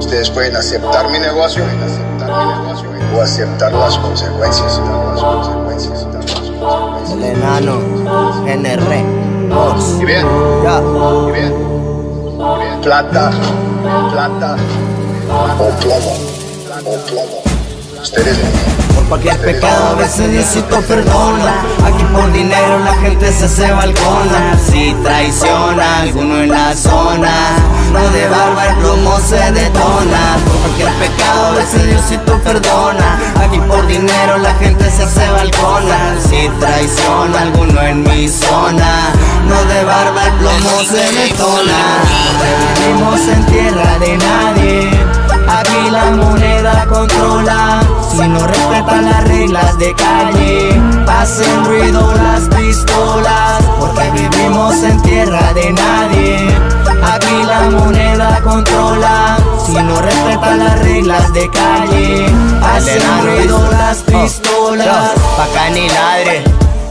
Ustedes pueden aceptar mi negocio o aceptar las consecuencias. El enano NR. Y bien. Plata o plomo. Ustedes por cualquier pecado a veces Diosito perdona. Aquí por dinero la gente se hace balcona. Si traiciona alguno en la zona, no de barba el plomo se detona. Por cualquier pecado a veces Diosito perdona. Aquí por dinero la gente se hace balcona. Si traiciona alguno en mi zona, no de barba el plomo se detona. Vivimos en tierra de nadie, aquí la moneda controla. Si no respetan las reglas de calle, hacen ruido las pistolas. Porque vivimos en tierra de nadie, aquí la moneda controla. Si no respetan las reglas de calle, hacen ruido las pistolas. Pa' acá ni ladre,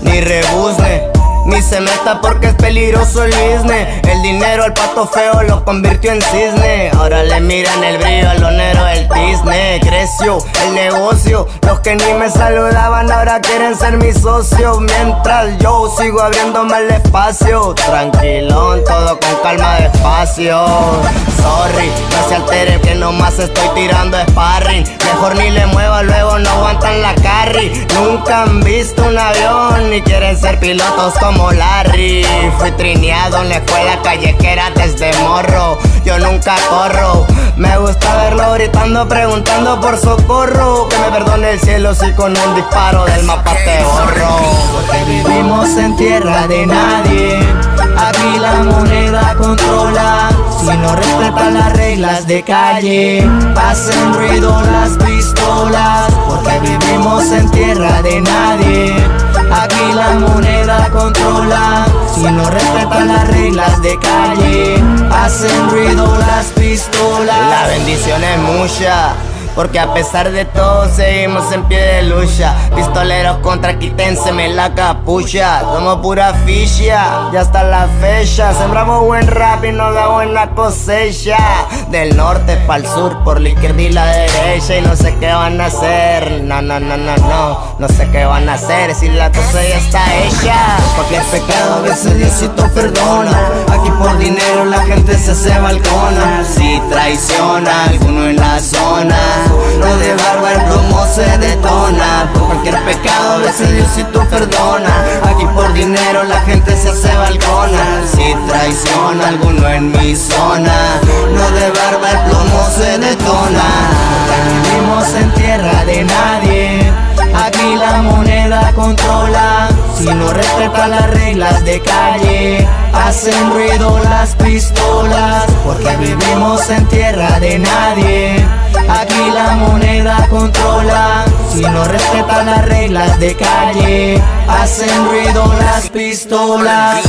ni rebuzne, ni se meta porque es peligroso el cisne. El dinero al pato feo lo convirtió en cisne. Ahora le miran el brillo al lonero del cisne. Creció el negocio, los que ni me saludaban ahora quieren ser mis socios. Mientras yo sigo abriéndome el espacio, tranquilón, todo con calma despacio. Sorry, no se altere que nomás estoy tirando sparring. Mejor ni le mueva, luego no aguantan la carry. Nunca han visto un avión ni quieren ser pilotos como Larry. Fui trineado en la escuela callejera desde morro. Yo nunca corro, me gusta verlo gritando, preguntando por socorro. Que me perdone el cielo si con un disparo del mapa te borro. Porque vivimos en tierra de nadie, aquí la moneda controla. Si no respetan las reglas de calle, hacen ruido las pistolas. Porque vivimos en tierra de nadie, aquí la moneda controla. Si no respetan las reglas de calle, hacen ruido las pistolas. La bendición es mucha, porque a pesar de todo seguimos en pie de lucha. Pistoleros contra quítenseme la capucha. Somos pura ficha, ya está la fecha. Sembramos buen rap y nos da buena cosecha. Del norte pa'l sur, por la izquierda y la derecha. Y no sé qué van a hacer, no sé qué van a hacer si la cosa ya está hecha. Porque el pecado a veces Diosito perdona. Aquí por dinero la gente se hace balcona. Si traiciona alguno en la zona, no de barba el plomo se detona. Por cualquier pecado a veces Diosito perdona. Aquí por dinero la gente se hace balcona. Si traiciona alguno en mi zona, no de barba el plomo se detona. Vivimos en tierra de nadie, aquí la moneda controla. Si no respeta las reglas de calle, hacen ruido las pistolas. Porque vivimos en tierra de nadie, aquí la moneda controla. Si no respetan las reglas de calle, hacen ruido las pistolas.